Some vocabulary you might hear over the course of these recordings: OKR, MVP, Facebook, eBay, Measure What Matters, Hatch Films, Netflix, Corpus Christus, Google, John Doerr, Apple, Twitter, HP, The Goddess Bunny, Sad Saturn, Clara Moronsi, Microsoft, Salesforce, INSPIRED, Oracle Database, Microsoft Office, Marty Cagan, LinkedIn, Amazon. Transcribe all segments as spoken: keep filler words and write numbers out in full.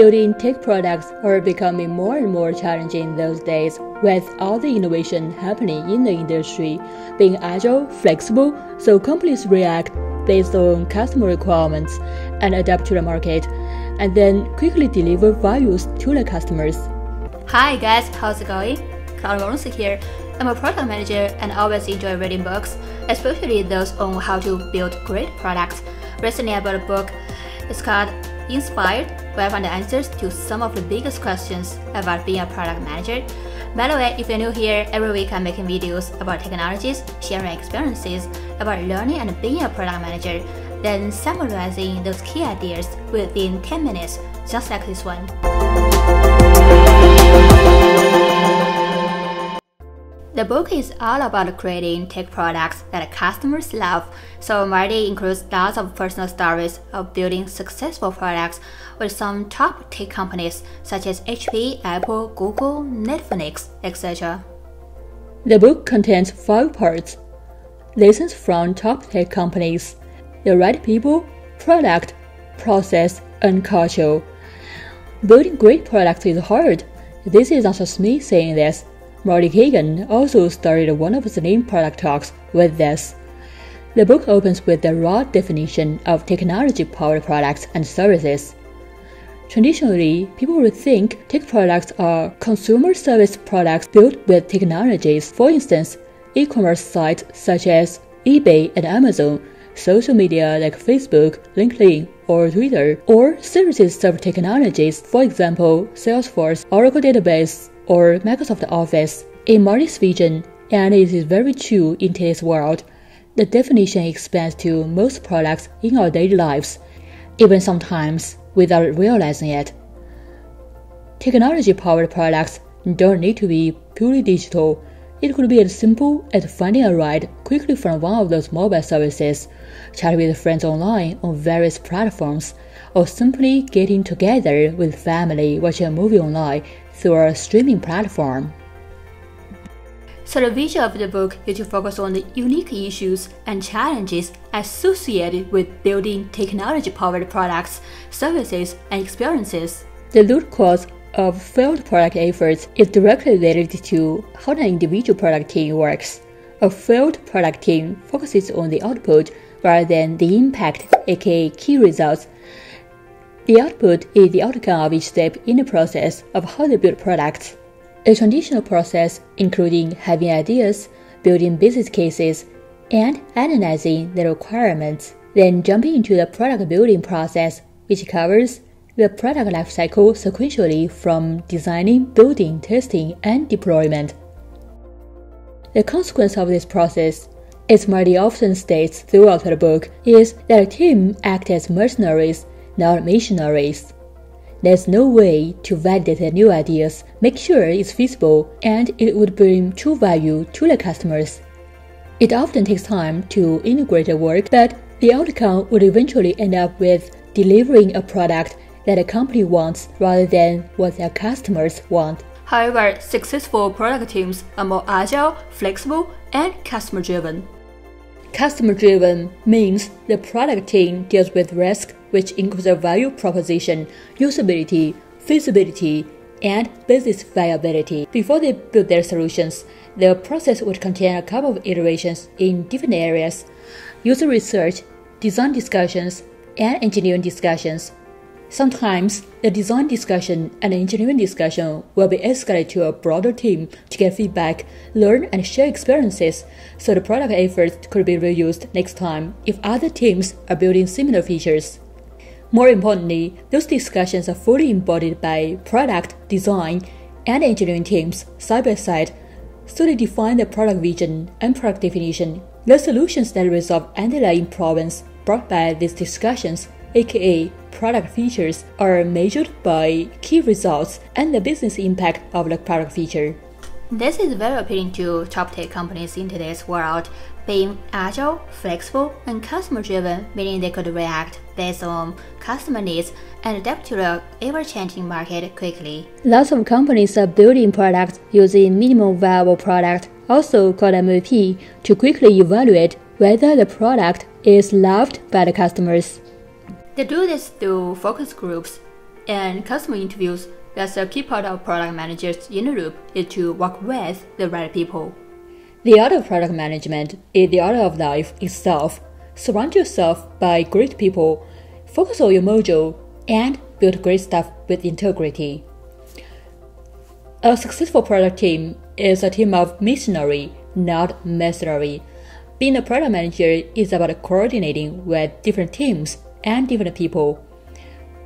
Building tech products are becoming more and more challenging these days, with all the innovation happening in the industry. Being agile, flexible, so companies react based on customer requirements and adapt to the market, and then quickly deliver values to the customers. Hi guys, how's it going? Clara Moronsi here. I'm a product manager and always enjoy reading books, especially those on how to build great products. Recently I bought a book. It's called Inspired, where I find the answers to some of the biggest questions about being a product manager. By the way, if you're new here, every week I'm making videos about technologies, sharing experiences, about learning and being a product manager, then summarizing those key ideas within ten minutes, just like this one. The book is all about creating tech products that customers love, so Marty includes lots of personal stories of building successful products with some top tech companies such as H P, Apple, Google, Netflix, et cetera. The book contains five parts: lessons from top tech companies, the right people, product, process, and culture. Building great products is hard. This is not just me saying this. Marty Cagan also started one of his main product talks with this. The book opens with the raw definition of technology-powered products and services. Traditionally, people would think tech products are consumer service products built with technologies. For instance, e-commerce sites such as eBay and Amazon, social media like Facebook, LinkedIn, or Twitter, or services serve technologies, for example, Salesforce, Oracle Database, or Microsoft Office. In Marty's vision, and it is very true in today's world, the definition expands to most products in our daily lives, even sometimes without realizing it. Technology-powered products don't need to be purely digital. It could be as simple as finding a ride quickly from one of those mobile services, chatting with friends online on various platforms, or simply getting together with family watching a movie online through a streaming platform. So the vision of the book is to focus on the unique issues and challenges associated with building technology-powered products, services, and experiences. The root cause of failed product efforts is directly related to how an individual product team works. A failed product team focuses on the output rather than the impact, aka key results. The output is the outcome of each step in the process of how they build products. A traditional process, including having ideas, building business cases, and analyzing the requirements, then jumping into the product building process, which covers the product lifecycle sequentially from designing, building, testing, and deployment. The consequence of this process, as Marty often states throughout the book, is that a team acts as mercenaries, not missionaries. There's no way to validate the new ideas, make sure it's feasible, and it would bring true value to the customers. It often takes time to integrate the work, but the outcome would eventually end up with delivering a product that a company wants rather than what their customers want. However, successful product teams are more agile, flexible, and customer-driven. Customer-driven means the product team deals with risk, which includes a value proposition, usability, feasibility, and business viability. Before they build their solutions, their process would contain a couple of iterations in different areas: user research, design discussions, and engineering discussions. Sometimes, the design discussion and engineering discussion will be escalated to a broader team to get feedback, learn, and share experiences, so the product efforts could be reused next time if other teams are building similar features. More importantly, those discussions are fully embodied by product, design, and engineering teams side by side, so they define the product vision and product definition. The solutions that resolve underlying problems brought by these discussions, aka product features, are measured by key results and the business impact of the product feature. This is very appealing to top tech companies in today's world, being agile, flexible, and customer-driven, meaning they could react based on customer needs and adapt to the ever-changing market quickly. Lots of companies are building products using minimum viable product, also called M V P, to quickly evaluate whether the product is loved by the customers. They do this through focus groups, and customer interviews, that's a key part of product managers in Europe is to work with the right people. The art of product management is the art of life itself. Surround yourself by great people, focus on your mojo, and build great stuff with integrity. A successful product team is a team of missionary, not mercenary. Being a product manager is about coordinating with different teams and different people.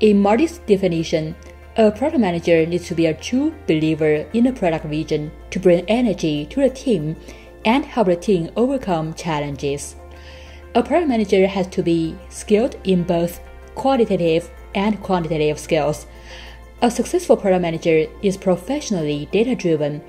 In Marty's definition, a product manager needs to be a true believer in the product vision to bring energy to the team and help the team overcome challenges. A product manager has to be skilled in both qualitative and quantitative skills. A successful product manager is professionally data-driven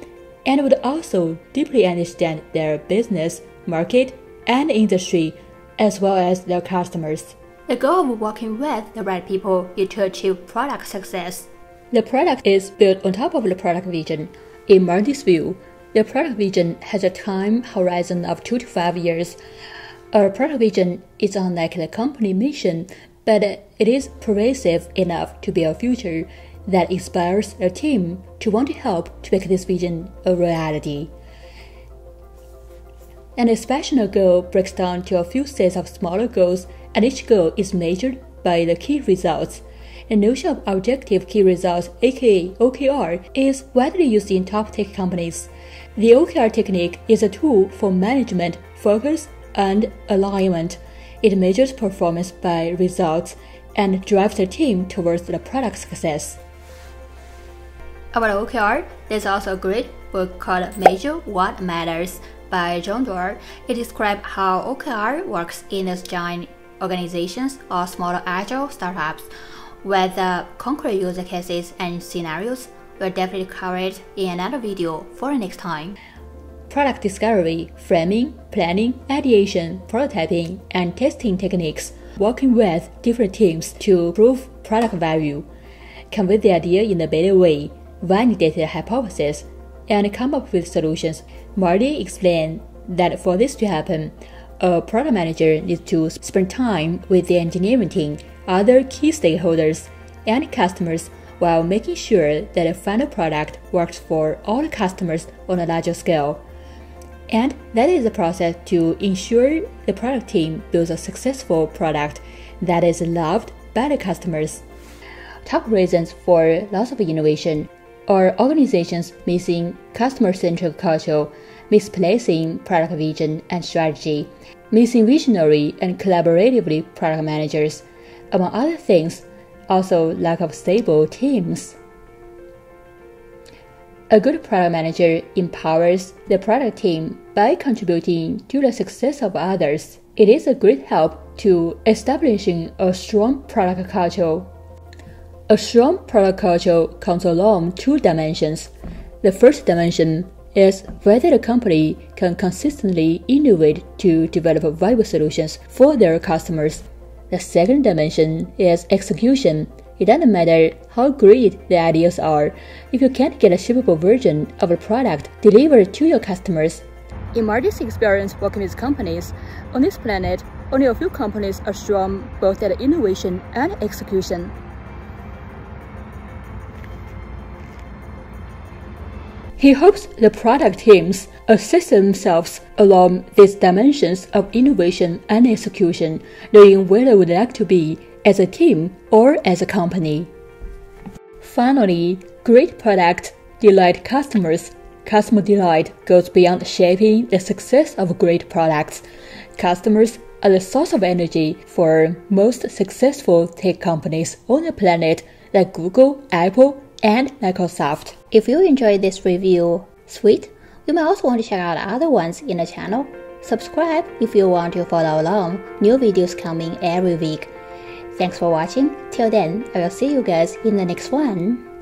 and would also deeply understand their business, market, and industry, as well as their customers. The goal of working with the right people is to achieve product success. The product is built on top of the product vision. In Marty's view, the product vision has a time horizon of two to five years. A product vision is unlike the company mission, but it is pervasive enough to be a future that inspires the team to want to help to make this vision a reality. An aspirational goal breaks down to a few sets of smaller goals, and each goal is measured by the key results. The notion of objective key results, aka O K R, is widely used in top tech companies. The O K R technique is a tool for management, focus, and alignment. It measures performance by results and drives the team towards the product success. About O K R, there's also a great book called Measure What Matters by John Doerr. It describes how O K R works in those giant organizations or smaller agile startups with uh, concrete user cases and scenarios. We'll definitely cover it in another video for the next time. Product discovery, framing, planning, ideation, prototyping, and testing techniques, working with different teams to prove product value, convey the idea in a better way, validate the hypothesis, and come up with solutions. Marty explained that for this to happen, a product manager needs to spend time with the engineering team, other key stakeholders, and customers while making sure that the final product works for all the customers on a larger scale. And that is the process to ensure the product team builds a successful product that is loved by the customers. Top reasons for loss of innovation are organizations missing customer-centric culture, misplacing product vision and strategy, missing visionary and collaboratively product managers, among other things, also lack of stable teams. A good product manager empowers the product team by contributing to the success of others. It is a great help to establishing a strong product culture. A strong product culture comes along two dimensions. The first dimension is whether the company can consistently innovate to develop viable solutions for their customers. The second dimension is execution. It doesn't matter how great the ideas are, if you can't get a shippable version of a product delivered to your customers. In Marty's experience working with companies, on this planet, only a few companies are strong both at innovation and execution. He hopes the product teams assist themselves along these dimensions of innovation and execution, knowing where they would like to be as a team or as a company. Finally, great products delight customers. Customer delight goes beyond shaping the success of great products. Customers are the source of energy for most successful tech companies on the planet, like Google, Apple, and Microsoft. If you enjoyed this review, sweet, you may also want to check out other ones in the channel. Subscribe if you want to follow along, new videos coming every week. Thanks for watching, till then I will see you guys in the next one.